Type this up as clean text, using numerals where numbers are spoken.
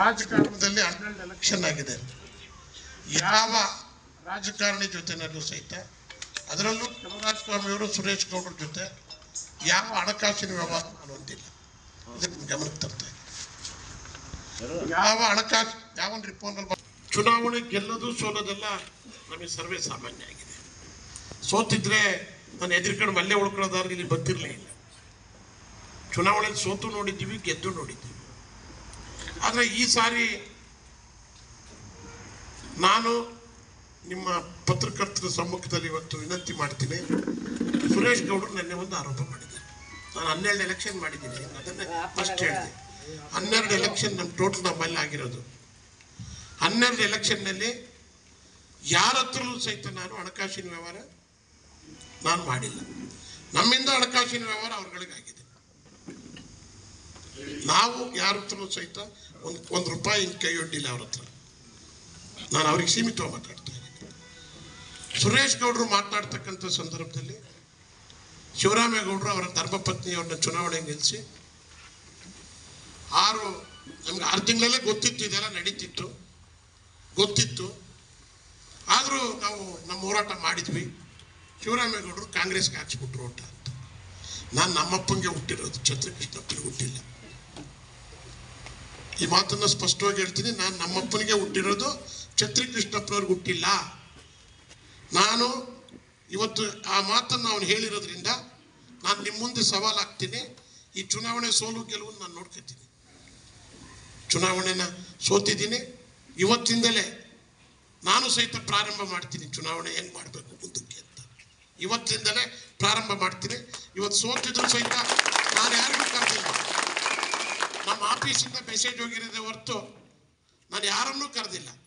ರಾಜಕಾರಣದಲ್ಲಿ 12 ಎಲೆಕ್ಷನ್ ಆಗಿದೆ. ಯಾವ ರಾಜಕಾರಣಿ ಜೊತೆನಲ್ಲೂ ಸಹಿತ, ಅದರಲ್ಲೂ ಕುಮಾರಸ್ವಾಮಿಯವರು ಸುರೇಶ್ ಗೌಡರ ಜೊತೆ ಯಾವ ಹಣಕಾಸಿನ ವ್ಯವಹಾರ ಮಾಡುವಂತಿಲ್ಲ. ಇದನ್ನು ಗಮನಕ್ಕೆ ತರ್ತಾ ಇದ್ದೀವಿ. ಯಾವ ಹಣಕಾಸು ಯಾವೊಂದು ರಿಪೋರ್ಟ್ನಲ್ಲಿ ಚುನಾವಣೆ ಗೆಲ್ಲೋದು ಸೋಲೋದೆಲ್ಲ ನಮಗೆ ಸರ್ವೇ ಸಾಮಾನ್ಯ ಆಗಿದೆ. ಸೋತಿದ್ರೆ ನಾನು ಎದುರುಗಡೆ ಅಲ್ಲೇ ಉಳ್ಕೊಳ್ಳೋದಾದ್ರೆ ಇಲ್ಲಿ ಬರ್ತಿರಲಿಲ್ಲ. ಚುನಾವಣೆ ಸೋತು ನೋಡಿದ್ದೀವಿ, ಗೆದ್ದು ನೋಡಿದ್ದೀವಿ. ಆದರೆ ಈ ಸಾರಿ ನಾನು ನಿಮ್ಮ ಪತ್ರಕರ್ತರ ಸಮ್ಮುಖದಲ್ಲಿ ಇವತ್ತು ವಿನಂತಿ ಮಾಡ್ತೀನಿ. ಸುರೇಶ್ ಗೌಡರು ನೆನ್ನೆ ಒಂದು ಆರೋಪ ಮಾಡಿದ್ದಾರೆ. ನಾನು 12 ಎಲೆಕ್ಷನ್ ಮಾಡಿದ್ದೀನಿ, ಅದನ್ನೇ ಫಸ್ಟ್ ಹೇಳಿದೆ. 12 ಎಲೆಕ್ಷನ್ ನಮ್ಮ ಟೋಟಲ್ ನಮ್ಮಲ್ಲಿ ಆಗಿರೋದು. 12 ಎಲೆಕ್ಷನ್ನಲ್ಲಿ ಯಾರ ಹತ್ರಲೂ ಸಹಿತ ನಾನು ಹಣಕಾಸಿನ ವ್ಯವಹಾರ ನಾನು ಮಾಡಿಲ್ಲ. ನಮ್ಮಿಂದ ಹಣಕಾಸಿನ ವ್ಯವಹಾರ ಅವ್ರಗಳಿಗಾಗಿದೆ. ನಾವು ಯಾರ ಹತ್ರಲೂ ಸಹಿತ ಒಂದು ರೂಪಾಯಿ ಕೈ ಒಡ್ಡಿಲ್ಲ ಅವ್ರ ಹತ್ರ. ನಾನು ಅವ್ರಿಗೆ ಸೀಮಿತವಾಗಿ ಮಾತಾಡ್ತಾ ಇದ್ದೀನಿ. ಸುರೇಶ್ ಗೌಡರು ಮಾತನಾಡ್ತಕ್ಕಂಥ ಸಂದರ್ಭದಲ್ಲಿ ಶಿವರಾಮೇಗೌಡರು ಅವರ ಧರ್ಮಪತ್ನಿಯವ್ರನ್ನ ಚುನಾವಣೆ ನಿಲ್ಲಿಸಿ 6 ತಿಂಗಳಲ್ಲೇ ಗೊತ್ತಿತ್ತು, ಇದೆಲ್ಲ ನಡೀತಿತ್ತು, ಗೊತ್ತಿತ್ತು. ಆದರೂ ನಾವು ನಮ್ಮ ಹೋರಾಟ ಮಾಡಿದ್ವಿ. ಶಿವರಾಮೇಗೌಡರು ಕಾಂಗ್ರೆಸ್ಗೆ ಹಾಕ್ಸ್ಬಿಟ್ರು ಓಟ ಅಂತ. ನಾನು ನಮ್ಮಪ್ಪಂಗೆ ಹುಟ್ಟಿರೋದು, ಛತ್ರಕೃಷ್ಣಪ್ಪನಿಗೆ ಹುಟ್ಟಿಲ್ಲ. ಈ ಮಾತನ್ನು ಸ್ಪಷ್ಟವಾಗಿ ಹೇಳ್ತೀನಿ. ನಾನು ನಮ್ಮಪ್ಪನಿಗೆ ಹುಟ್ಟಿರೋದು, ಛತ್ರಿ ಕೃಷ್ಣಪ್ಪನವ್ರಿಗೆ ಹುಟ್ಟಿಲ್ಲ. ನಾನು ಇವತ್ತು ಆ ಮಾತನ್ನು ಅವನು ಹೇಳಿರೋದ್ರಿಂದ ನಾನು ನಿಮ್ಮ ಮುಂದೆ ಸವಾಲಾಗ್ತೀನಿ. ಈ ಚುನಾವಣೆ ಸೋಲು ಗೆಲುವನ್ನು ನಾನು ನೋಡ್ಕೊತೀನಿ. ಚುನಾವಣೆನ ಸೋತಿದ್ದೀನಿ, ಇವತ್ತಿಂದಲೇ ನಾನು ಸಹಿತ ಪ್ರಾರಂಭ ಮಾಡ್ತೀನಿ. ಚುನಾವಣೆ ಹೆಂಗೆ ಮಾಡಬೇಕು ಮುಂದಕ್ಕೆ ಅಂತ ಇವತ್ತಿಂದಲೇ ಪ್ರಾರಂಭ ಮಾಡ್ತೀನಿ. ಇವತ್ತು ಸೋತಿದ್ರು ಸಹಿತ ನಾನು ಯಾರಿಗೂ ಕರೆದಿಲ್ಲ. ನಮ್ಮ ಆಫೀಸಿಂದ ಮೆಸೇಜ್ ಹೋಗಿರೋದೇ ಹೊರತು ನಾನು ಯಾರನ್ನೂ ಕರೆದಿಲ್ಲ.